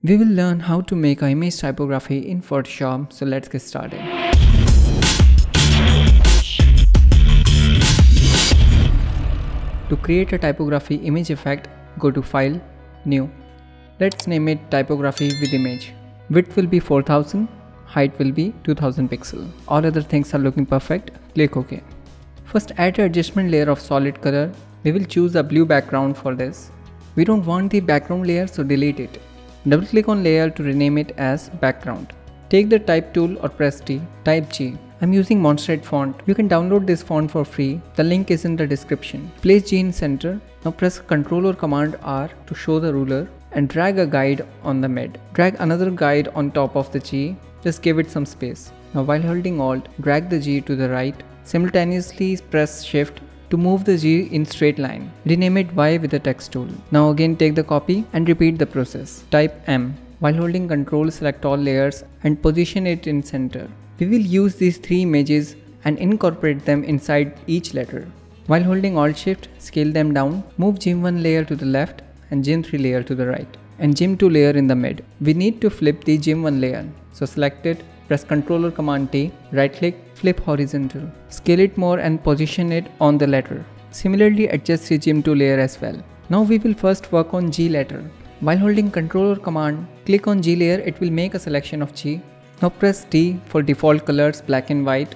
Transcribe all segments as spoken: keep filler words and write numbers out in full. We will learn how to make our image typography in Photoshop, so let's get started. To create a typography image effect, go to File, New. Let's name it Typography with Image. Width will be four thousand, height will be two thousand pixel. All other things are looking perfect, click OK. First add an adjustment layer of solid color. We will choose a blue background for this. We don't want the background layer, so delete it. Double click on layer to rename it as background. Take the type tool or press T, type G. I'm using Montserrat font. You can download this font for free. The link is in the description. Place G in center. Now press Ctrl or Command R to show the ruler and drag a guide on the mid. Drag another guide on top of the G. Just give it some space. Now while holding Alt, drag the G to the right. Simultaneously press Shift to move the G in straight line. Rename it Y with the text tool. Now again take the copy and repeat the process. Type M. While holding Ctrl, select all layers and position it in center. We will use these three images and incorporate them inside each letter. While holding Alt-Shift, scale them down. Move Gem one layer to the left and Gem three layer to the right and Gem two layer in the mid. We need to flip the Gem one layer. So select it, press Ctrl or Command T, right click, flip horizontal. Scale it more and position it on the letter. Similarly adjust the Gem two layer as well. Now we will first work on G letter. While holding Ctrl or Command, click on G layer, it will make a selection of G. Now press T for default colors black and white.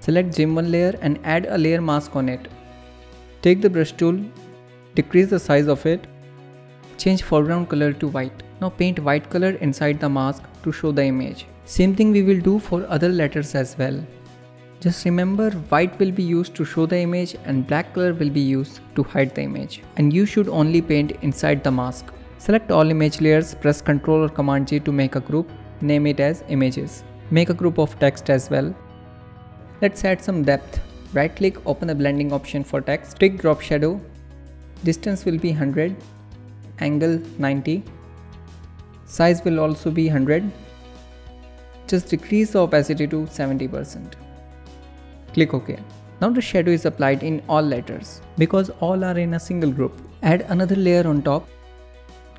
Select Gem one layer and add a layer mask on it. Take the brush tool, decrease the size of it, change foreground color to white. Now paint white color inside the mask to show the image. Same thing we will do for other letters as well. Just remember, white will be used to show the image and black color will be used to hide the image. And you should only paint inside the mask. Select all image layers, press Ctrl or Command G to make a group, name it as images. Make a group of text as well. Let's add some depth. Right click, open the blending option for text, click drop shadow. Distance will be one hundred, angle ninety, size will also be one hundred. Just decrease the opacity to seventy percent. Click OK. Now the shadow is applied in all letters because all are in a single group. Add another layer on top.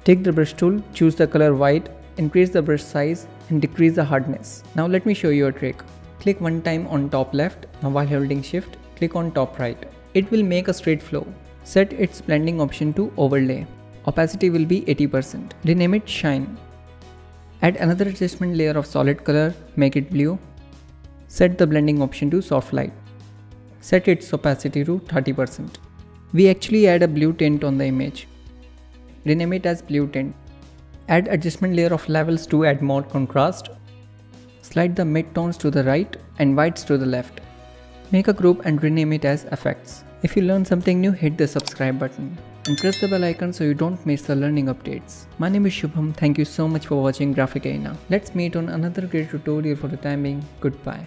Take the brush tool, choose the color white, increase the brush size and decrease the hardness. Now let me show you a trick. Click one time on top left. Now while holding Shift, click on top right. It will make a straight flow. Set its blending option to overlay. Opacity will be eighty percent. Rename it shine. Add another adjustment layer of solid color, make it blue. Set the blending option to soft light. Set its opacity to thirty percent. We actually add a blue tint on the image. Rename it as blue tint. Add adjustment layer of levels to add more contrast. Slide the mid-tones to the right and whites to the left. Make a group and rename it as effects. If you learn something new, hit the subscribe button and press the bell icon so you don't miss the learning updates. My name is Shubham, thank you so much for watching Graphic Arena. Let's meet on another great tutorial. For the time being, goodbye.